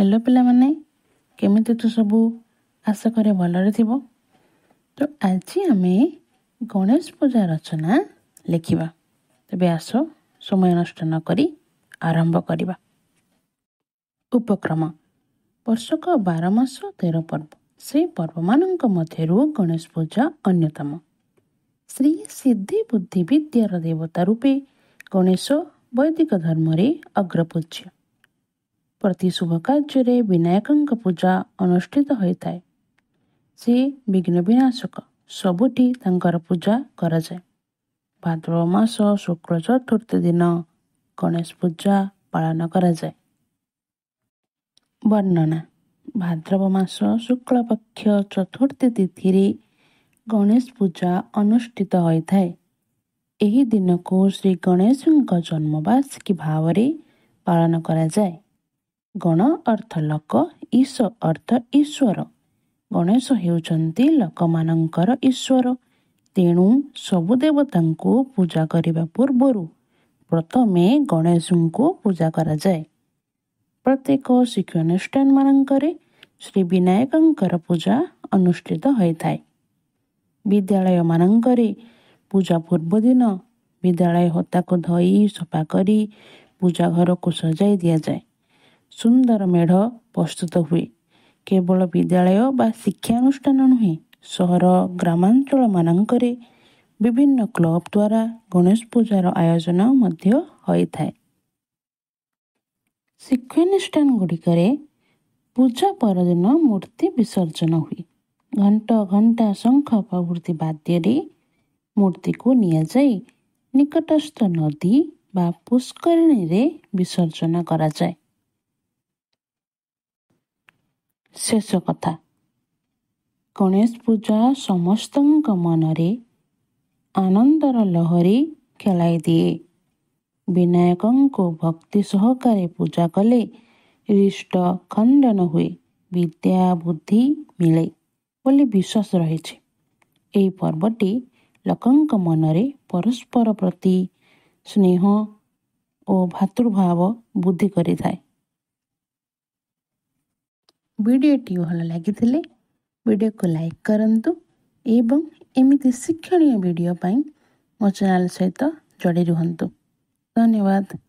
Hello पे केमी तो सबू आशा करे भलरे थी। तो आज आम गणेश पूजा रचना लिखा। तेज आस समय नष्ट नक आरंभ करवा। उपक्रम वर्षक 12 मास 13 पर्व, से पर्व मानक मध्यरू गणेश पूजा अन्यतम। श्री सिद्धि बुद्धि विद्यार देवता रूपे गणेश वैदिक धर्म अग्रपूज्य। प्रति शुभ कार्य विनायक पूजा अनुष्ठित होता है। सी विघ्न विनाशक सबुठी पूजा कराए। भाद्रव मास शुक्ल चतुर्थी दिन गणेश पूजा पालन कराए। वर्णना। भाद्रव मास शुक्ल पक्ष चतुर्थी तिथि रे गणेश पूजा अनुष्ठित होता है। यही दिन को श्री गणेश जन्मवार्षिकी भाव पालन कराए। गण अर्थ लोक, ईश अर्थ ईश्वर। गणेश हेउचंती लोकमानंकर ईश्वर। तेणु सबु देवतांकु पूजा करिबा पूर्वरु प्रथमे गणेशंकु पूजा कराए। प्रत्येक शिक्षानुष्ठान मानकरे श्री विनायकंकर पूजा अनुष्ठित होता है। विद्यालय मानकरे पूजा पूर्व दिन विद्यालय होताको धोई सफा करी पूजा घर को सजाई दिया जाए। सुंदर मेढ़ प्रस्तुत हुए। केवल विद्यालय बा शिक्षानुष्ठान नुहे, सहर ग्रामांचल मानकरे विभिन्न क्लब द्वारा गणेश पूजार आयोजन मध्य होइथाय। शिक्षानुष्ठान गुड़िकरे पूजा परदिन मूर्ति विसर्जन हुए। घंटा घंटा शंख प्रभृति वाद्यरे मूर्ति को निया जाय निकटस्थ नदी बा पुष्करिणी रे विसर्जन कराए। शेष कथा। गणेश पूजा समस्त मनरे आनंदर लहरी खेलाई दिए। विनायक को भक्ति सहकारे पूजा कले इष्ट खंडन हुए, विद्या बुद्धि मिले बोली विश्वास रही। पर्वटी लोकंक मनरे परस्पर प्रति स्नेह और भातृभाव बुद्धि करिथाए। वीडियोटी भल लगी वीडियो को लाइक करूँ एवं एमती शिक्षणीय वीडियो पाई मो चैनल सहित जोड़ी रुहतु। धन्यवाद।